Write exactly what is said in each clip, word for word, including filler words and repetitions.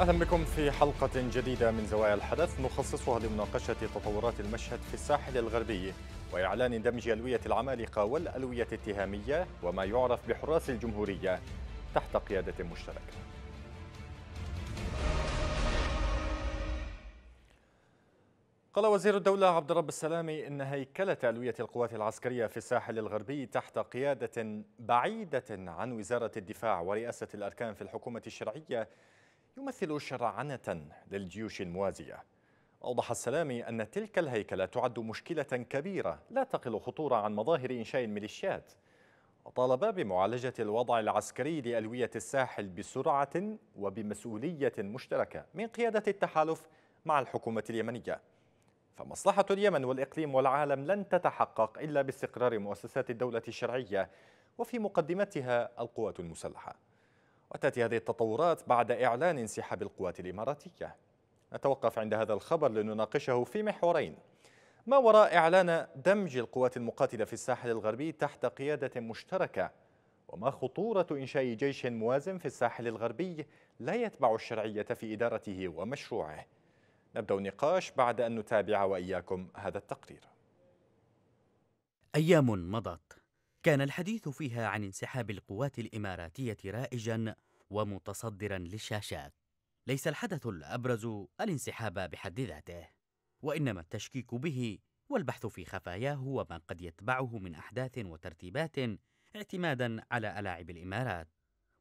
أهلا بكم في حلقة جديدة من زوايا الحدث نخصصها لمناقشة تطورات المشهد في الساحل الغربي وإعلان دمج ألوية العمالقة والألوية التهامية وما يعرف بحراس الجمهورية تحت قيادة مشتركة. قال وزير الدولة عبد الرب السلامي إن هيكلة ألوية القوات العسكرية في الساحل الغربي تحت قيادة بعيدة عن وزارة الدفاع ورئاسة الأركان في الحكومة الشرعية يمثل شرعنة للجيوش الموازية. أوضح السلامي أن تلك الهيكلة تعد مشكلة كبيرة لا تقل خطورة عن مظاهر إنشاء الميليشيات، وطالب بمعالجة الوضع العسكري لألوية الساحل بسرعة وبمسؤولية مشتركة من قيادة التحالف مع الحكومة اليمنية، فمصلحة اليمن والإقليم والعالم لن تتحقق إلا باستقرار مؤسسات الدولة الشرعية وفي مقدمتها القوات المسلحة. وتأتي هذه التطورات بعد إعلان انسحاب القوات الإماراتية. نتوقف عند هذا الخبر لنناقشه في محورين: ما وراء إعلان دمج القوات المقاتلة في الساحل الغربي تحت قيادة مشتركة، وما خطورة إنشاء جيش موازن في الساحل الغربي لا يتبع الشرعية في إدارته ومشروعه. نبدأ النقاش بعد أن نتابع وإياكم هذا التقرير. أيام مضت كان الحديث فيها عن انسحاب القوات الإماراتية رائجاً ومتصدراً للشاشات. ليس الحدث الأبرز الانسحاب بحد ذاته، وإنما التشكيك به والبحث في خفاياه وما قد يتبعه من أحداث وترتيبات اعتماداً على ألاعب الإمارات،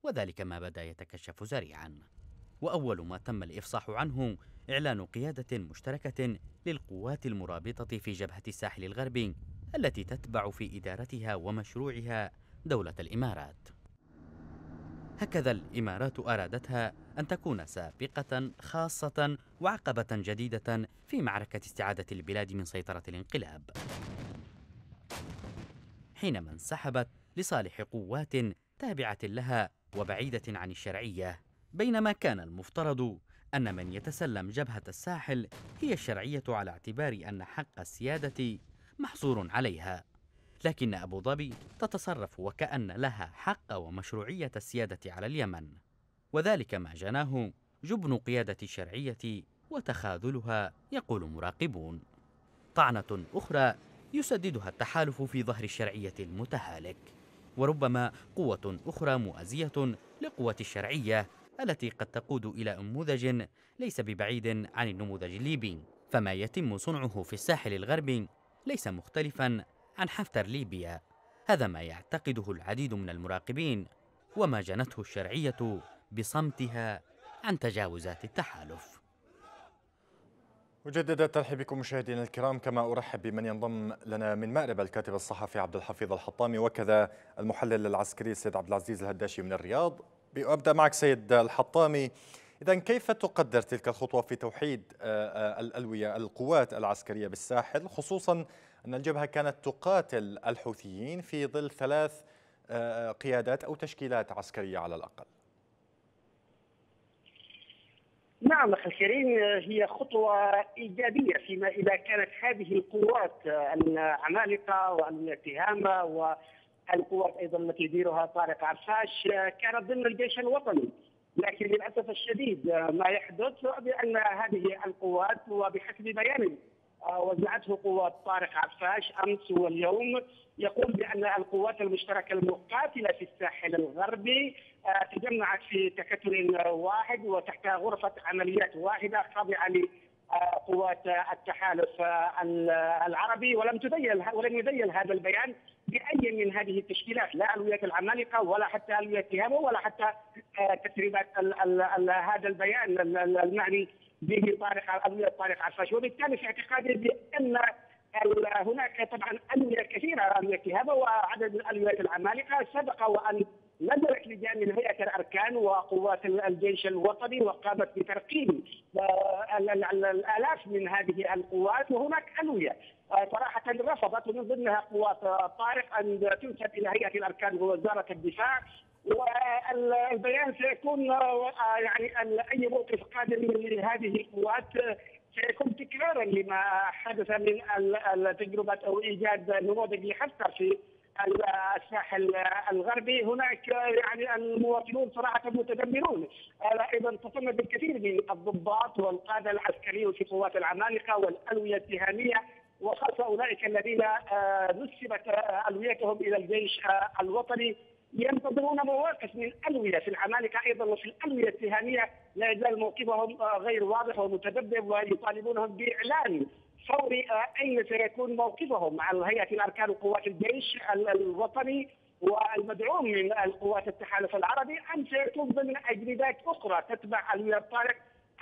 وذلك ما بدأ يتكشف سريعاً. وأول ما تم الإفصاح عنه إعلان قيادة مشتركة للقوات المرابطة في جبهة الساحل الغربي التي تتبع في إدارتها ومشروعها دولة الإمارات. هكذا الإمارات أرادتها أن تكون سابقة خاصة وعقبة جديدة في معركة استعادة البلاد من سيطرة الانقلاب، حينما انسحبت لصالح قوات تابعة لها وبعيدة عن الشرعية، بينما كان المفترض أن من يتسلم جبهة الساحل هي الشرعية على اعتبار أن حق السيادة محصور عليها. لكن أبو ظبي تتصرف وكأن لها حق ومشروعية السيادة على اليمن، وذلك ما جناه جبن قيادة الشرعية وتخاذلها، يقول مراقبون. طعنة أخرى يسددها التحالف في ظهر الشرعية المتهالك، وربما قوة أخرى مؤازية لقوة الشرعية التي قد تقود إلى نموذج ليس ببعيد عن النموذج الليبي. فما يتم صنعه في الساحل الغربي ليس مختلفاً عن حفتر ليبيا، هذا ما يعتقده العديد من المراقبين، وما جنته الشرعية بصمتها عن تجاوزات التحالف. وجدد الترحيب بكم مشاهدينا الكرام، كما أرحب بمن ينضم لنا من مأرب الكاتب الصحفي عبد الحفيظ الحطامي، وكذا المحلل العسكري سيد عبد العزيز الهداشي من الرياض. أبدأ معك سيد الحطامي، إذا كيف تقدر تلك الخطوة في توحيد الألوية القوات العسكرية بالساحل، خصوصا أن الجبهة كانت تقاتل الحوثيين في ظل ثلاث قيادات أو تشكيلات عسكرية على الأقل؟ نعم أخي الكريم، هي خطوة إيجابية فيما إذا كانت هذه القوات العمالقة والتهامة والقوات أيضا التي يديرها طارق عفاش كانت ضمن الجيش الوطني. لكن للأسف الشديد ما يحدث بأن هذه القوات، وبحسب بيان وزعته قوات طارق عفاش أمس واليوم، يقول بأن القوات المشتركة المقاتلة في الساحل الغربي تجمعت في تكتل واحد وتحت غرفة عمليات واحدة خاضعة لقوات التحالف العربي، ولم تذيل ولم يذيل هذا البيان بأي من هذه التشكيلات، لا ألوية العمالقة ولا حتى ألوية التهامة ولا حتى تسريبات هذا البيان المعني به طارق ألوية طارق عفاش. وبالتالي في اعتقادي بأن هناك طبعا ألوية كثيرة، ألوية التهامة وعدد من ألوية العمالقة، سبق وأن نزلت لجان من هيئة الأركان وقوات الجيش الوطني وقامت بترقيم الآلاف من هذه القوات، وهناك ألوية صراحة رفضت، ومن ضمنها قوات طارق، أن تنسب إلى هيئة الأركان ووزارة الدفاع. والبيان سيكون يعني أي موقف قادم من هذه القوات سيكون تكرارا لما حدث من التجربة أو إيجاد نموذج لحفتر في الساحل الغربي، هناك يعني المواطنون صراحه متدمرون. اذا اتصلنا بالكثير من الضباط والقاده العسكريين في قوات العمالقه والالويه السهاميه، وخاصه اولئك الذين نسبت الويتهم الى الجيش الوطني، ينتظرون مواقف من الالويه في العمالقه ايضا وفي الالويه السهاميه. لا يزال موقفهم غير واضح ومتذبذب، ويطالبونهم باعلان فوري اين سيكون موقفهم مع الهيئه الاركان وقوات الجيش الوطني والمدعوم من القوات التحالف العربي، ام سيكون ضمن اجندات اخرى تتبع الولايه طارق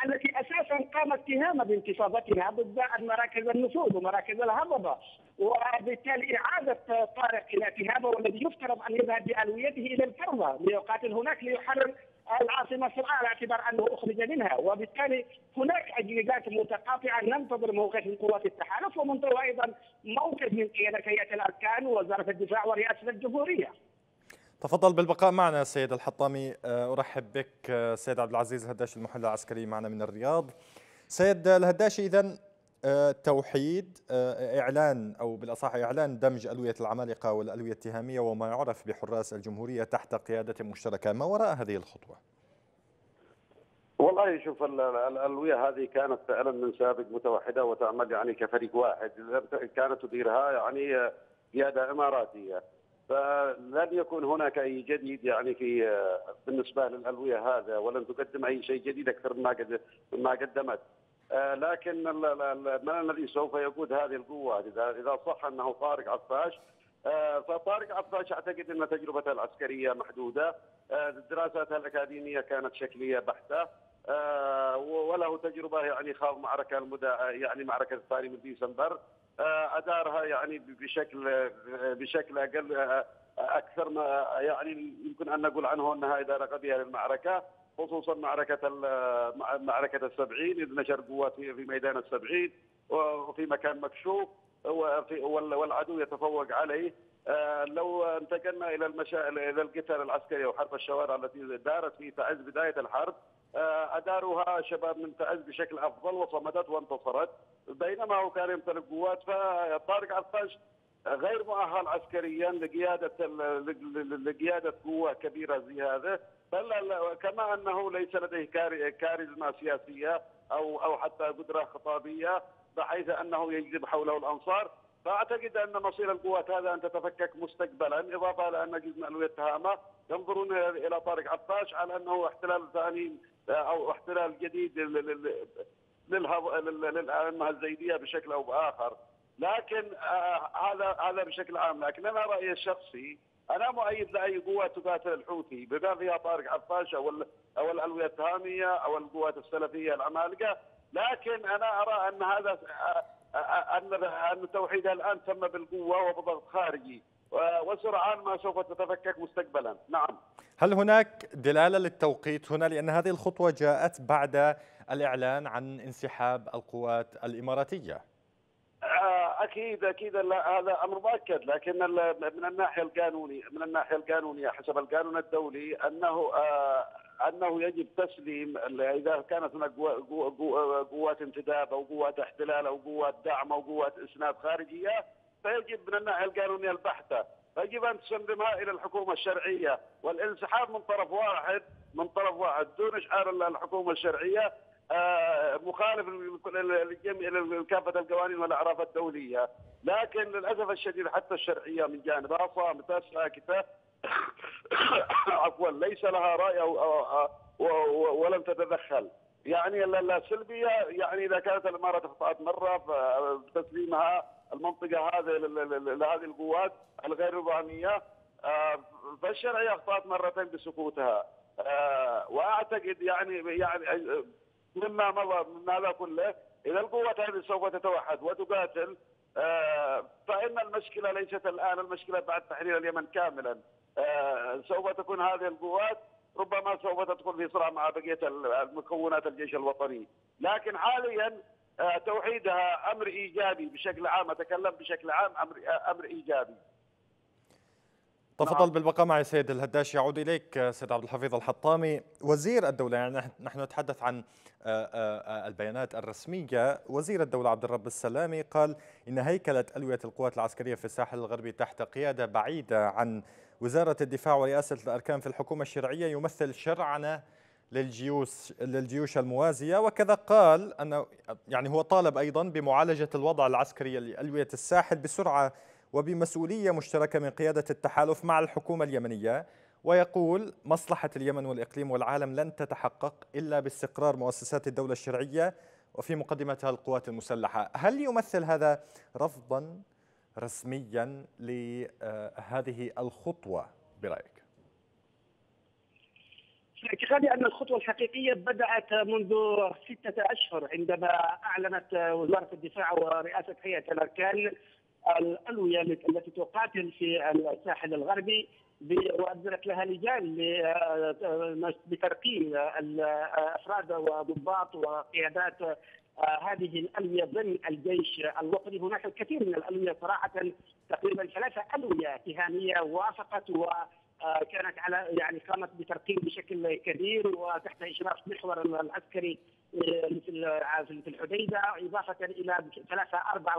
التي اساسا قامت تهامه بانتفاضتها ضد مراكز النفوذ ومراكز الهضبه، وبالتالي اعاده طارق الى تهامه والذي يفترض ان يذهب بالويته الى الفرضه ليقاتل هناك ليحرر العاصمه صنعاء على اعتبار انه اخرج منها، وبالتالي هناك اجندات متقاطعه ننتظر موقف من قوات التحالف ومنتظر ايضا موقف من قياده هيئه الاركان ووزاره الدفاع ورئاسه الجمهوريه. تفضل بالبقاء معنا سيد الحطامي. ارحب بك سيد عبد العزيز الهداشي المحلل العسكري معنا من الرياض. سيد الهداشي، اذا توحيد اعلان او بالاصح اعلان دمج الويه العمالقه والالويه التهاميه وما يعرف بحراس الجمهوريه تحت قياده مشتركه، ما وراء هذه الخطوه؟ والله شوف، الالويه هذه كانت فعلا من سابق متوحده وتعمل يعني كفريق واحد، كانت تديرها يعني قياده اماراتيه، فلن يكون هناك اي جديد يعني في بالنسبه للالويه هذا، ولن تقدم اي شيء جديد اكثر مما قدمت. لكن ما الذي سوف يقود هذه القوات اذا اذا صح انه طارق عفاش؟ فطارق عفاش اعتقد ان تجربته العسكريه محدوده، دراساته الاكاديميه كانت شكليه بحته، وله تجربه يعني خاض معركه المدى يعني معركه الثاني من ديسمبر، ادارها يعني بشكل بشكل اقل اكثر ما يعني يمكن ان نقول عنه انها اداره قبيحه للمعركه، خصوصا معركه معركه السبعين، اذ نشر قوات في ميدان السبعين وفي مكان مكشوف والعدو يتفوق عليه. لو انتقلنا الى المشا... الى القتال العسكري وحرب الشوارع التي دارت في تعز بدايه الحرب، اداروها شباب من تعز بشكل افضل وصمدت وانتصرت، بينما هو كان يمتلك قوات. فطارق عفاش غير مؤهل عسكريا لقياده لقياده قوه كبيره زي هذا، بل كما انه ليس لديه كاريزما سياسيه او او حتى قدره خطابيه بحيث انه يجذب حوله الانصار. فاعتقد ان مصير القوات هذا ان تتفكك مستقبلا، اضافه لان جزء من الويه التهامه ينظرون الى طارق عفاش على انه احتلال ثاني او احتلال جديد للأئمة الزيديه بشكل او باخر. لكن هذا هذا بشكل عام، لكن انا رايي الشخصي انا مؤيد لاي قوه تقاتل الحوثي بما فيها طارق عفاش او او الالويه التهاميه او القوات السلفيه العمالقه، لكن انا ارى ان هذا ان توحيدها الان تم بالقوه وبضغط خارجي وسرعان ما سوف تتفكك مستقبلا. نعم. هل هناك دلاله للتوقيت هنا؟ لان هذه الخطوه جاءت بعد الاعلان عن انسحاب القوات الاماراتيه. اكيد اكيد هذا امر مؤكد، لكن من الناحيه القانونيه من الناحيه القانونيه حسب القانون الدولي انه انه يجب تسليم اذا كانت هناك قوات انتداب او قوات احتلال او قوات دعم او قوات اسناد خارجيه، فيجب من الناحيه القانونيه البحته يجب ان تسلمها الى الحكومه الشرعيه، والانسحاب من طرف واحد من طرف واحد دون اشعار الحكومه الشرعيه آه مخالف للجميع لكافه القوانين والاعراف الدوليه. لكن للاسف الشديد حتى الشرعيه من جانبها صامته ساكته عفوا ليس لها راي ولم تتدخل. يعني السلبيه يعني اذا كانت الامارات اخطات مره بتسليمها المنطقه هذه لهذه القوات الغير نظاميه، آه فالشرعيه اخطات مرتين بسقوطها. آه واعتقد يعني يعني مما مضى من هذا كله اذا القوات هذه سوف تتوحد وتقاتل آه فان المشكله ليست الان، المشكله بعد تحرير اليمن كاملا. آه سوف تكون هذه القوات ربما سوف تدخل في صراع مع بقيه مكونات الجيش الوطني، لكن حاليا آه توحيدها امر ايجابي بشكل عام، اتكلم بشكل عام امر امر ايجابي. تفضل بالبقاء معي سيد الهداشي. يعود إليك سيد عبد الحفيظ الحطامي وزير الدولة، يعني نحن نتحدث عن البيانات الرسمية. وزير الدولة عبد الرب السلامي قال إن هيكلة ألوية القوات العسكرية في الساحل الغربي تحت قيادة بعيدة عن وزارة الدفاع ورئاسة الأركان في الحكومة الشرعية يمثل شرعنة للجيوش للجيوش الموازية، وكذا قال أنه يعني هو طالب أيضا بمعالجة الوضع العسكري لألوية الساحل بسرعة وبمسؤولية مشتركة من قيادة التحالف مع الحكومة اليمنية، ويقول مصلحة اليمن والإقليم والعالم لن تتحقق إلا باستقرار مؤسسات الدولة الشرعية وفي مقدمتها القوات المسلحة. هل يمثل هذا رفضا رسميا لهذه الخطوة برأيك؟ في اعتقادي أن الخطوة الحقيقية بدأت منذ ستة أشهر عندما أعلنت وزارة الدفاع ورئاسة هيئة الأركان الألوية التي تقاتل في الساحل الغربي وأبدلت لها لجان بترقيم الأفراد وضباط وقيادات هذه الألوية ضمن الجيش الوطني. هناك الكثير من الألوية صراحة، تقريبا ثلاثة ألوية اتهامية وافقت و كانت على يعني قامت بترقيم بشكل كبير وتحت اشراف محور العسكري مثل في الحديده، اضافه الى ثلاثه اربع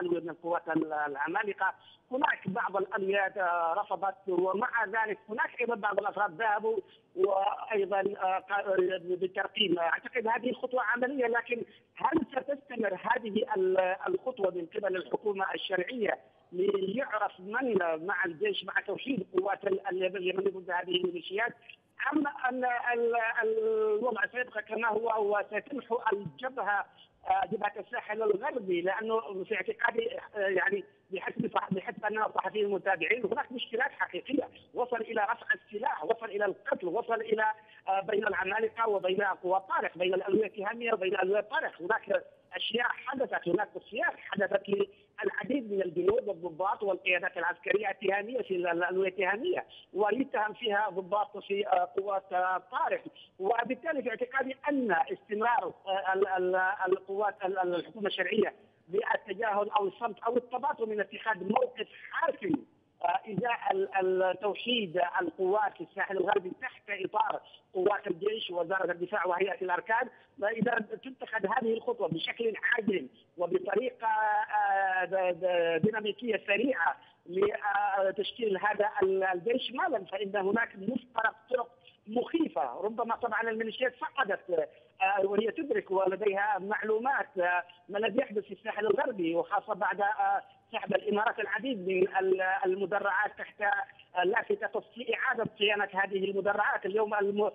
الويه من القوات العمالقه. هناك بعض الالويات رفضت، ومع ذلك هناك ايضا بعض الافراد ذهبوا وايضا بالترقيم. اعتقد هذه خطوه عمليه، لكن هل ستستمر هذه الخطوه من قبل الحكومه الشرعيه ليعرف من مع الجيش مع توحيد قوات اليمن ضد هذه الميليشيات، أم أن الوضع سيبقى كما هو وستمحو الجبهة جبهة الساحل الغربي؟ لأنه في اعتقادي يعني بحسب بحسب أننا الصحفيين المتابعين هناك مشكلات حقيقية، وصل إلى رفع السلاح، وصل إلى القتل، وصل إلى بين العمالقة وبين قوات طارق، بين الألوية الاتهامية وبين الألوية طارق. هناك أشياء حدثت، هناك قصيات حدثت للعديد من الجنود والضباط والقيادات العسكرية الاتهامية في الألوية الاتهامية، ويتهم فيها ضباط في قوات طارق. وبالتالي في اعتقادي أن استمرار القوات الحكومة الشرعية بالتجاهل أو الصمت أو التباطؤ من اتخاذ موقف حاسم إزاء توحيد القوات في الساحل الغربي تحت إطار قوات الجيش ووزارة الدفاع وهيئة الأركان، فإذا تتخذ هذه الخطوة بشكل عاجل وبطريقة ديناميكية سريعة لتشكيل هذا الجيش مالا، فإن هناك مفترق طرق مخيفة. ربما طبعا الميليشيات فقدت وهي تدرك ولديها معلومات ما الذي يحدث في الساحل الغربي، وخاصة بعد سحب الإمارات العديد من المدرعات تحت لافتة إعادة صيانة هذه المدرعات. اليوم الألوية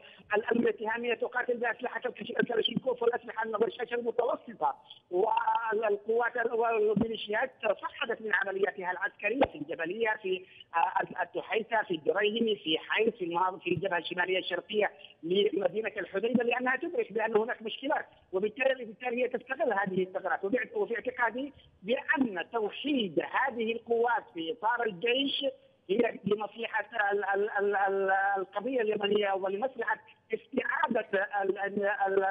الاتهامية تقاتل بأسلحة الكلاشينكوف والأسلحة النووية المتوسطة، والقوات والميليشيات فقدت من عملياتها العسكرية في الجبلية، في التحيثة، في الدريهم، في حيث في المناطق في الجبهة الشمالية الشرقية لمدينة الحديدة، لأنها تدرك بأن هناك مشكلات، وبالتالي بالتالي هي تستغل هذه الثغرات. وفي اعتقادي بأن توحيد هذه القوات في إطار الجيش هي لمصلحة القضية اليمنية ولمصلحة استعادة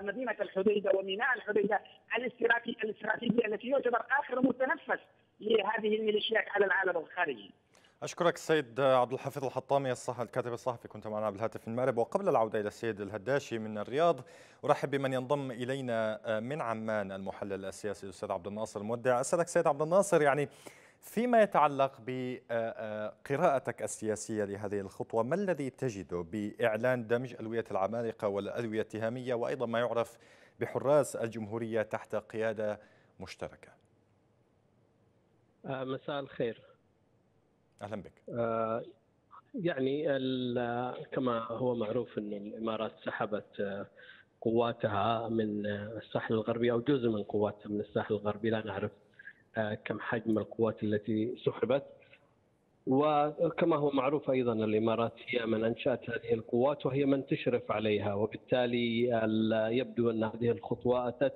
مدينة الحديدة وميناء الحديدة الاستراتيجية التي يعتبر آخر متنفس لهذه الميليشيات على العالم الخارجي. أشكرك السيد عبد الحفيظ الحطامي الكاتب الصحفي، كنت معنا بالهاتف من مأرب. وقبل العودة إلى السيد الهداشي من الرياض أرحب بمن ينضم إلينا من عمان، المحلل السياسي الأستاذ عبد الناصر المودع. أسألك سيد عبد الناصر، يعني فيما يتعلق بقراءتك السياسية لهذه الخطوة، ما الذي تجده بإعلان دمج ألوية العمالقة والألوية الاتهامية وأيضا ما يعرف بحراس الجمهورية تحت قيادة مشتركة؟ مساء الخير. أهلا بك. آه يعني كما هو معروف أن الإمارات سحبت آه قواتها من آه الساحل الغربي أو جزء من قواتها من الساحل الغربي، لا نعرف آه كم حجم القوات التي سحبت. وكما هو معروف أيضا الإمارات هي من أنشأت هذه القوات وهي من تشرف عليها، وبالتالي يبدو أن هذه الخطوة أتت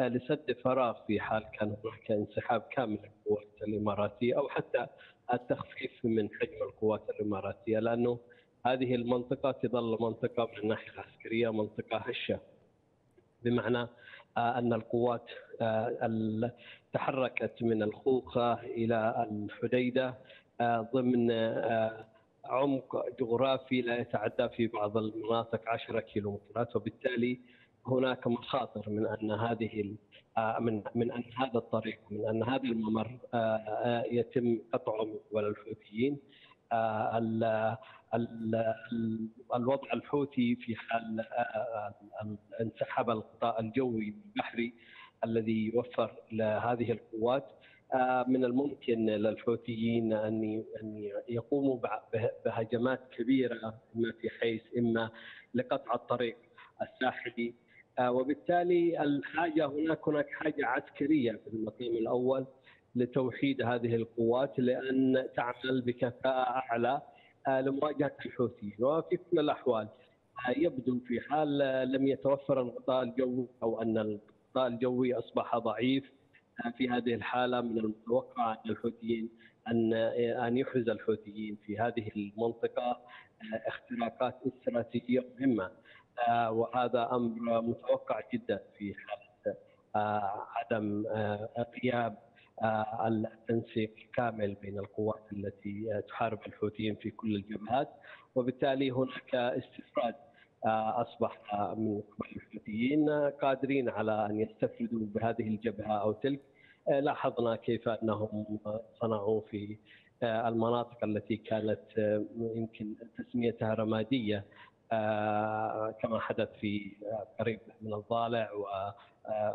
لسد فراغ في حال كان هناك انسحاب كامل للقوات الإماراتية أو حتى التخفيف من حجم القوات الإماراتية، لأنه هذه المنطقة تظل منطقة من الناحية العسكرية منطقة هشة، بمعنى أن القوات تحركت من الخوخة إلى الحديدة ضمن عمق جغرافي لا يتعدى في بعض المناطق عشرة كيلومترات، وبالتالي هناك مخاطر من أن هذه من من أن هذا الطريق من أن هذا الممر يتم قطعه من قبل الحوثيين. الوضع الحوثي في حال انسحب الغطاء الجوي البحري الذي يوفر لهذه القوات، من الممكن للحوثيين أن يقوموا بهجمات كبيرة ما في حيث إما لقطع الطريق الساحلي، وبالتالي الحاجة هناك هناك حاجة عسكرية في المقام الأول لتوحيد هذه القوات لأن تعمل بكفاءة أعلى لمواجهة الحوثيين. وفي كل الأحوال يبدو في حال لم يتوفر الغطاء الجوي أو أن الغطاء الجوي أصبح ضعيف، في هذه الحالة من المتوقع أن الحوثيين أن أن يحرز الحوثيين في هذه المنطقة اختراقات استراتيجية مهمة، وهذا أمر متوقع جدا في حالة عدم غياب التنسيق كامل بين القوات التي تحارب الحوثيين في كل الجبهات، وبالتالي هناك استفراد أصبح من قبل الحوثيين قادرين على أن يستفردوا بهذه الجبهة أو تلك. لاحظنا كيف أنهم صنعوا في المناطق التي كانت يمكن تسميتها رمادية كما حدث في قريب من الضالع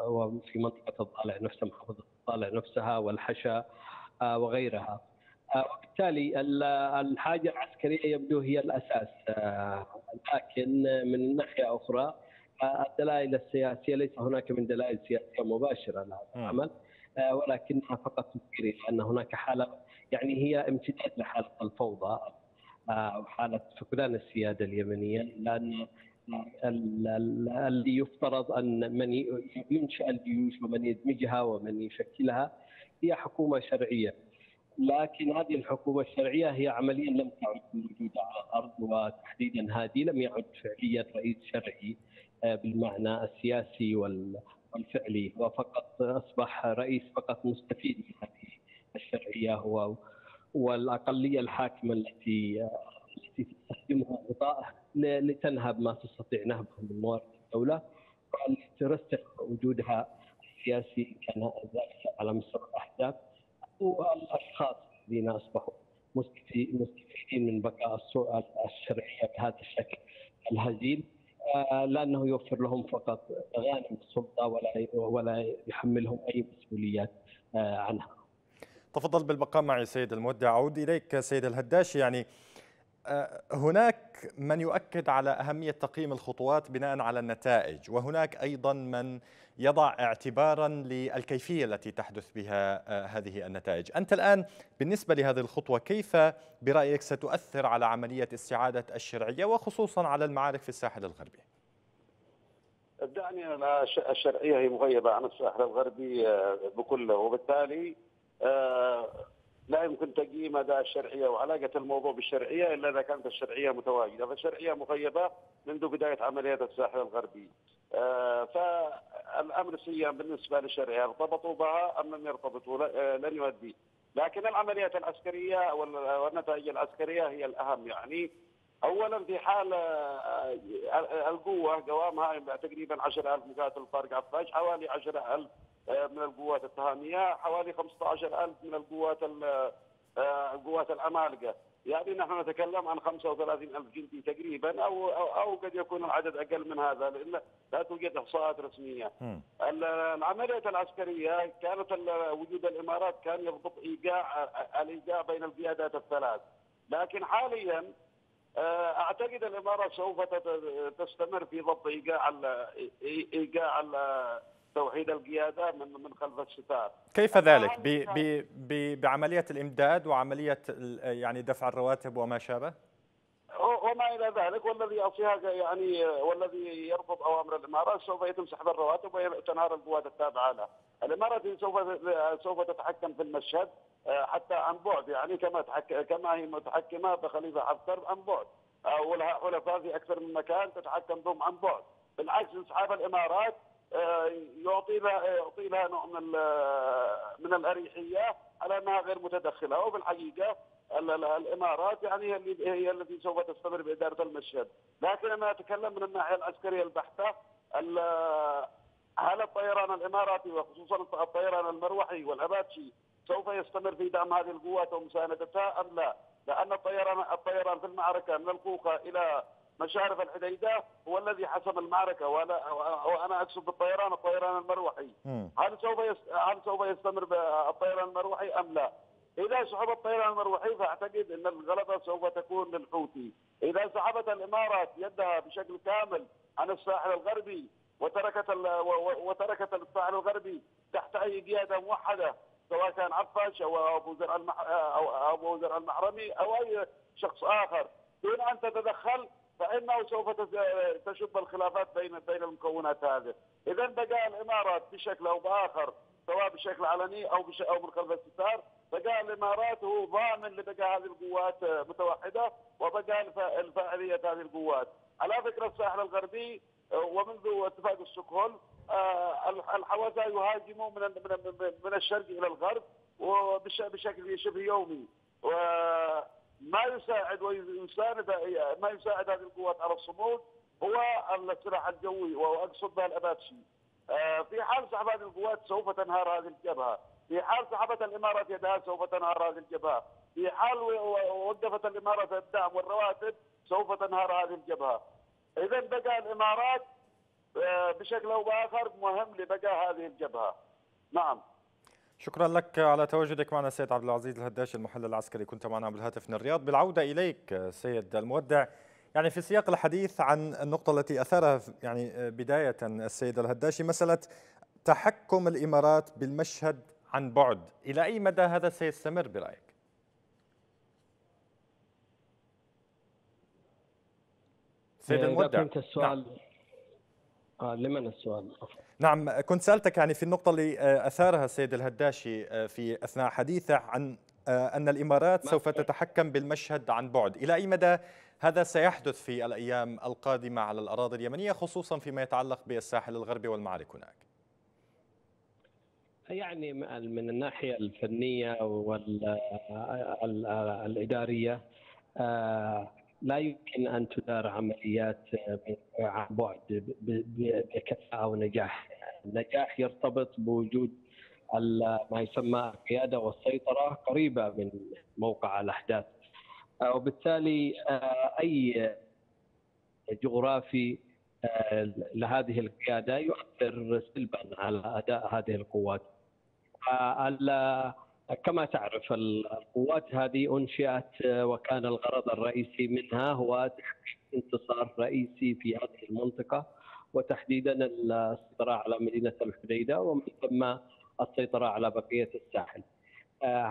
وفي منطقة الضالع نفسها محافظة الضالع نفسها والحشا وغيرها. وبالتالي الحاجة العسكرية يبدو هي الأساس، لكن من ناحية أخرى الدلائل السياسية ليس هناك من دلائل سياسية مباشرة لهذا العمل، ولكنها فقط تذكيري لأن هناك حالة يعني هي امتداد لحالة الفوضى وحالة فقدان السيادة اليمنية، لأن الذي يفترض أن من ينشأ الجيوش ومن يدمجها ومن يشكلها هي حكومة شرعية، لكن هذه الحكومة الشرعية هي عمليا لم تعد موجودة على الأرض، وتحديدا هذه لم يعد فعليا رئيس شرعي بالمعنى السياسي والفعلي، وفقط أصبح رئيس فقط مستفيد من هذه الشرعية هو والأقلية الحاكمة التي التي تستخدمها غطاء لتنهب ما تستطيع نهبه من موارد الدولة ولترسخ وجودها السياسي كان ذلك على مستوى الأحزاب والأشخاص الذين أصبحوا مستفيدين من بقاء الشرعية بهذا الشكل الهزيل، لأنه يوفر لهم فقط غانم السلطة ولا ولا يحملهم أي مسؤوليات عنها. تفضل بالبقاء معي سيد المودع. أعود إليك سيد الهداشي. يعني هناك من يؤكد على أهمية تقييم الخطوات بناء على النتائج، وهناك أيضا من يضع اعتبارا للكيفية التي تحدث بها هذه النتائج. أنت الآن بالنسبة لهذه الخطوة كيف برأيك ستؤثر على عملية استعادة الشرعية وخصوصا على المعارك في الساحل الغربي؟ دعني أنا الشرعية هي مغيبة عن الساحل الغربي بكله، وبالتالي لا يمكن تقييم أداء الشرعية وعلاقة الموضوع بالشرعية إلا إذا كانت الشرعية متواجدة، فالشرعية مغيبة منذ بداية عمليات الساحل الغربي. فالأمريكيين بالنسبة للشرعية ارتبطوا معها أم لم يرتبطوا لن يؤدي، لكن العمليات العسكرية والنتائج العسكرية هي الأهم. يعني أولا في حال القوة قوامها تقريبا عشرة آلاف مقاتل طارق عفاش، حوالي عشرة آلاف من القوات التهامية، حوالي خمسة عشر ألف من القوات القوات العمالقة، يعني نحن نتكلم عن خمسة وثلاثين ألف جندي تقريبا أو أو قد يكون العدد أقل من هذا لأن لا توجد إحصاءات رسمية. العمليات العسكرية كانت وجود الإمارات كان يضبط إيقاع الإيقاع بين القيادات الثلاث، لكن حاليا أعتقد الإمارات سوف تستمر في ضبط إيقاع إيقاع توحيد القيادة من من خلف الستار. كيف ذلك؟ ب ب ب بعملية الإمداد وعملية يعني دفع الرواتب وما شابه؟ وما إلى ذلك، والذي يعصيها يعني والذي يرفض أوامر الإمارات سوف يتم سحب الرواتب وتنهار القوات التابعة له. الإمارات سوف سوف تتحكم في المشهد حتى عن بعد، يعني كما كما هي متحكمة بخليفة حفتر عن بعد، ولها حلفاء في أكثر من مكان تتحكم بهم عن بعد. بالعكس انسحاب الإمارات يعطي لها يعطي لها نوع من من الاريحيه على انها غير متدخله، وبالحقيقه الامارات يعني هي التي سوف تستمر باداره المشهد، لكن انا اتكلم من الناحيه العسكريه البحته. هل الطيران الاماراتي وخصوصا الطيران المروحي والاباتشي سوف يستمر في دعم هذه القوات ومساندتها ام لا؟ لان الطيران الطيران في المعركه من القوقة الى مشارف الحديده هو الذي حسم المعركه، وانا وانا اقصد بالطيران الطيران المروحي. هل سوف هل سوف يستمر بالطيران المروحي ام لا؟ اذا سحب الطيران المروحي فاعتقد ان الغلبه سوف تكون للحوثي. اذا سحبت الامارات يدها بشكل كامل عن الساحل الغربي وتركت وتركت الساحل الغربي تحت اي قياده موحده، سواء كان عفاش او ابو زرع او ابو زرع المحرمي او اي شخص اخر دون ان تتدخل، فانه سوف تشب الخلافات بين بين المكونات هذه. اذا بقى الامارات بشكل او باخر، سواء بشكل علني او بش او من خلف الستار، بقى الامارات هو ضامن لبقاء هذه القوات متوحده وبقاء الفاعليه هذه القوات. على فكره الساحل الغربي ومنذ اتفاق ستوكهولم الحوثة يهاجموا من من الشرق الى الغرب وبشكل شبه يومي، وما يساعد ويساند ما يساعد هذه القوات على الصمود هو السلاح الجوي، واقصد به الاباتشي. في حال سحب هذه القوات سوف تنهار هذه الجبهه، في حال سحبت الامارات يدها سوف تنهار هذه الجبهه، في حال وقفت الامارات الدعم والرواتب سوف تنهار هذه الجبهه. اذا بقى الامارات بشكل او باخر مهم لبقاء هذه الجبهه. نعم. شكرا لك على تواجدك معنا سيد عبد العزيز الهداشي المحلل العسكري، كنت معنا بالهاتف من الرياض. بالعوده اليك سيد المودع، يعني في سياق الحديث عن النقطه التي اثارها يعني بدايه السيد الهداشي، مساله تحكم الامارات بالمشهد عن بعد، الى اي مدى هذا سيستمر برايك؟ سيد المودع، نعم. آه لمن السؤال؟ نعم، كنت سألتك يعني في النقطة اللي أثارها السيد الهداشي في أثناء حديثه عن أن الإمارات سوف تتحكم بالمشهد عن بعد، إلى أي مدى هذا سيحدث في الأيام القادمة على الأراضي اليمنية، خصوصا فيما يتعلق بالساحل الغربي والمعارك هناك؟ يعني من الناحية الفنية والإدارية آه لا يمكن أن تدار عمليات عن بعد بكفاءة ونجاح. النجاح يرتبط بوجود ما يسمى القيادة والسيطرة قريبة من موقع الأحداث، وبالتالي أي جغرافي لهذه القيادة يؤثر سلبا على أداء هذه القوات. كما تعرف القوات هذه أنشئت وكان الغرض الرئيسي منها هو تحقيق انتصار رئيسي في هذه المنطقة، وتحديدا السيطرة على مدينة الحديدة ومن ثم السيطرة على بقية الساحل.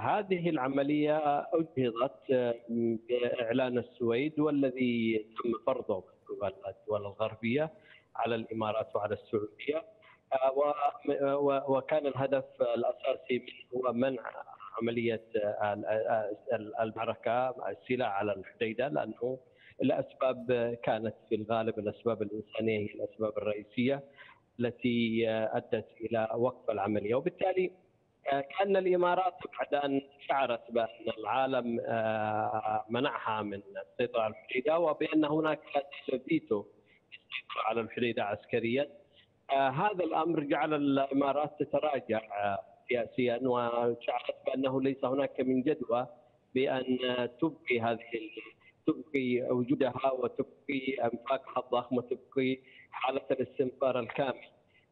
هذه العملية أجهضت بإعلان السويد والذي تم فرضه من الدول الغربية على الإمارات وعلى السعودية، وكان الهدف الأساسي هو منع عملية المعركة السلاح على الحديدة، لأنه الأسباب كانت في الغالب الأسباب الإنسانية هي الأسباب الرئيسية التي أدت إلى وقف العملية. وبالتالي كأن الإمارات بعد أن شعرت بأن العالم منعها من السيطرة على الحديدة وبأن هناك فيتو للسيطرة على الحديدة عسكريا، آه هذا الأمر جعل الإمارات تتراجع سياسيا، وشعرت بأنه ليس هناك من جدوى بأن تبقي هذه تبقي وجودها وتبقي أنفاقها الضخمة وتبقي حالة الاستنفار الكامل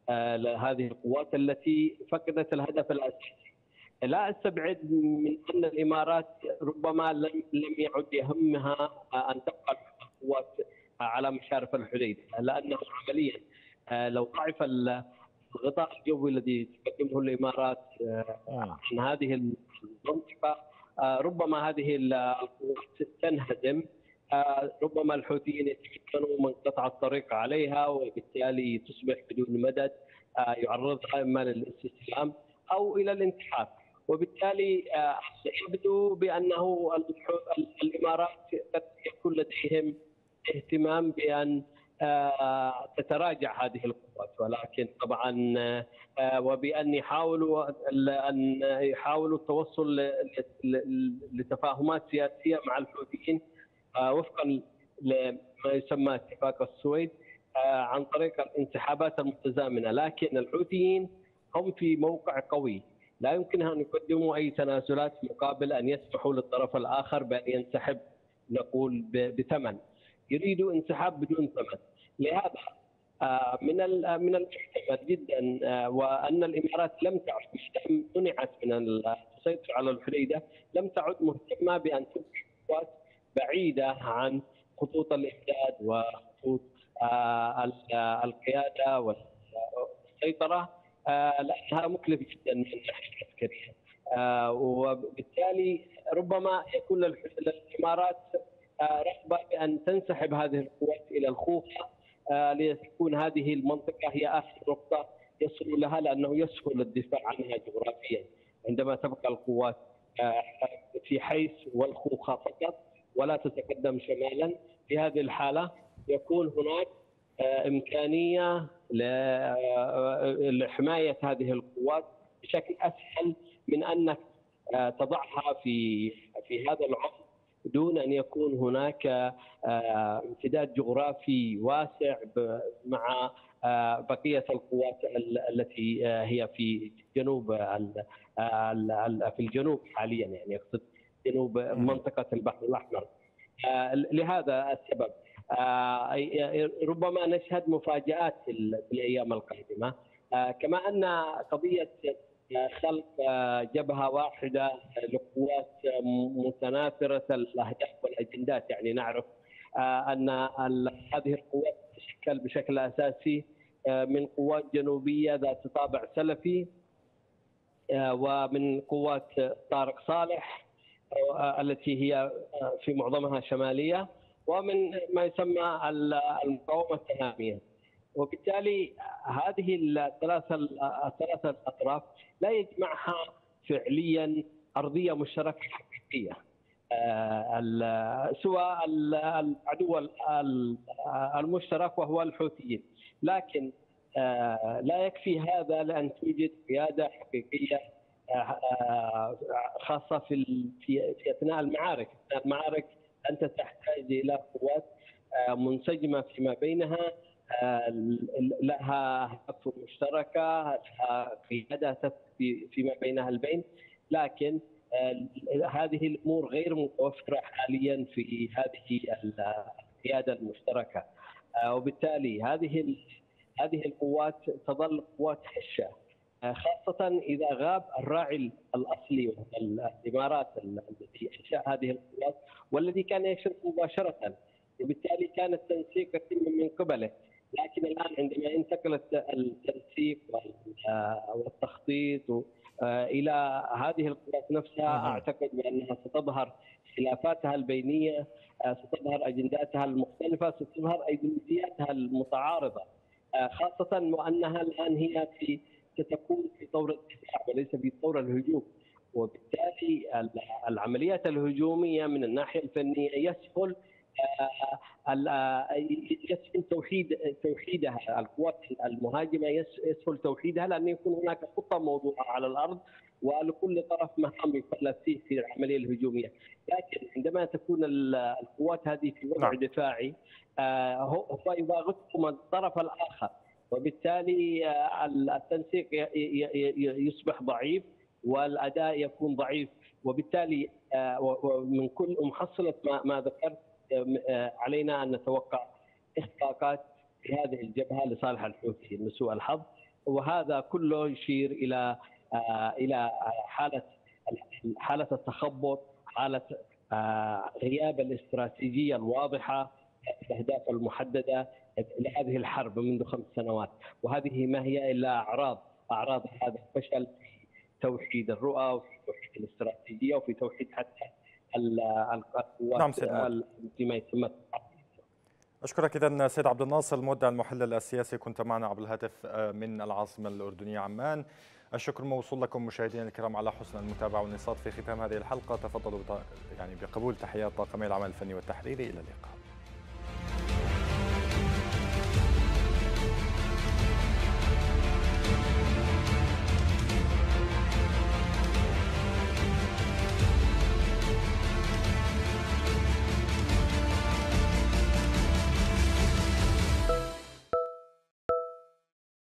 آه لهذه القوات التي فقدت الهدف الأساسي. لا أستبعد من أن الإمارات ربما لم لم يعد يهمها أن تبقى القوات على مشارف الحديدة، لأنه عمليا لو ضعف الغطاء الجوي الذي تقدمه الامارات عن هذه المنطقه ربما هذه القوات تنهدم، ربما الحوثيين يتمكنوا من قطع الطريق عليها وبالتالي تصبح بدون مدد، يعرضها اما للاستسلام او الى الانتحار. وبالتالي يبدو بانه الامارات قد يكون لديهم اهتمام بان تتراجع هذه القوات، ولكن طبعا وبأن يحاولوا أن يحاولوا التوصل لتفاهمات سياسية مع الحوثيين وفقا لما يسمى اتفاق السويد عن طريق الانسحابات المتزامنة، لكن الحوثيين هم في موقع قوي لا يمكن أن يقدموا أي تنازلات مقابل أن يسمحوا للطرف الآخر بأن ينسحب نقول بثمن، يريدوا انسحاب بدون ثمن. لهذا من من المحتمل جدا وأن الإمارات لم تعد منعت من السيطرة على الحديدة، لم تعد مهتمة بأن تبقي قوات بعيدة عن خطوط الإمداد وخطوط القيادة والسيطرة، لأنها مكلف جدا من الناحية العسكرية، وبالتالي ربما يكون للإمارات رغبة بأن تنسحب هذه القوات إلى الخوخة لتكون هذه المنطقة هي آخر نقطة يصل لها، لأنه يسهل الدفاع عنها جغرافيا عندما تبقى القوات في حيس والخوخة فقط ولا تتقدم شمالا. في هذه الحالة يكون هناك إمكانية لحماية هذه القوات بشكل أسهل من أنك تضعها في في هذا العمق دون أن يكون هناك امتداد جغرافي واسع مع بقية القوات التي هي في جنوب في الجنوب حاليا، يعني أقصد جنوب منطقة البحر الأحمر. لهذا السبب ربما نشهد مفاجآت في الأيام القادمة، كما أن قضية خلق جبهة واحدة لقوات متناثرة الأهداف والأجندات، يعني نعرف أن هذه القوات تتشكل بشكل أساسي من قوات جنوبية ذات طابع سلفي ومن قوات طارق صالح التي هي في معظمها شمالية ومن ما يسمى المقاومة التهامية، وبالتالي هذه الثلاثة الثلاثة الأطراف لا يجمعها فعليا أرضية مشتركة حقيقية، سوى العدو المشترك وهو الحوثيين، لكن لا يكفي هذا لأن توجد قيادة حقيقية خاصة في في أثناء المعارك، أثناء المعارك أنت تحتاج إلى قوات منسجمة فيما بينها، لها أهداف مشتركة، لها قيادة فيما بينها البين، لكن هذه الأمور غير متوفرة حاليا في هذه القيادة المشتركة، وبالتالي هذه هذه القوات تظل قوات هشة، خاصة إذا غاب الراعي الأصلي وهو الإمارات الذي أنشأ هذه القوات والذي كان يشرف مباشرة، وبالتالي كان التنسيق يتم من قبله، لكن الآن عندما انتقل التنسيق والتخطيط إلى هذه القوات نفسها أعتقد بأنها ستظهر خلافاتها البينية، ستظهر أجنداتها المختلفة، ستظهر أيديولوجياتها المتعارضة، خاصة وأنها الآن هي في ستكون في طور الدفاع وليس في طور الهجوم، وبالتالي العمليات الهجومية من الناحية الفنية يسهل يسهل توحيد توحيدها، القوات المهاجمة يسهل توحيدها لأن يكون هناك خطة موضوعة على الأرض ولكل طرف مهام يكلف فيه في العملية الهجومية، لكن عندما تكون القوات هذه في وضع دفاعي هو يضاغطهم الطرف الآخر، وبالتالي التنسيق يصبح ضعيف والأداء يكون ضعيف، وبالتالي من كل محصلة ما ذكرت علينا أن نتوقع إخفاقات في هذه الجبهة لصالح الحوثيين لسوء الحظ، وهذا كله يشير إلى إلى حالة حالة التخبط، حالة غياب الاستراتيجية الواضحة، الأهداف المحددة لهذه الحرب منذ خمس سنوات، وهذه ما هي إلا أعراض أعراض هذا الفشل في توحيد الرؤى وفي توحيد الاستراتيجية وفي توحيد حتى القوات التي ما يسمى. أشكرك إذن سيد عبد الناصر المودع المحلل السياسي، كنت معنا عبر الهاتف من العاصمة الأردنية عمان. الشكر موصول لكم مشاهدينا الكرام على حسن المتابعة والانصات. في ختام هذه الحلقة تفضلوا يعني بقبول تحيات طاقمي العمل الفني والتحريري. إلى اللقاء.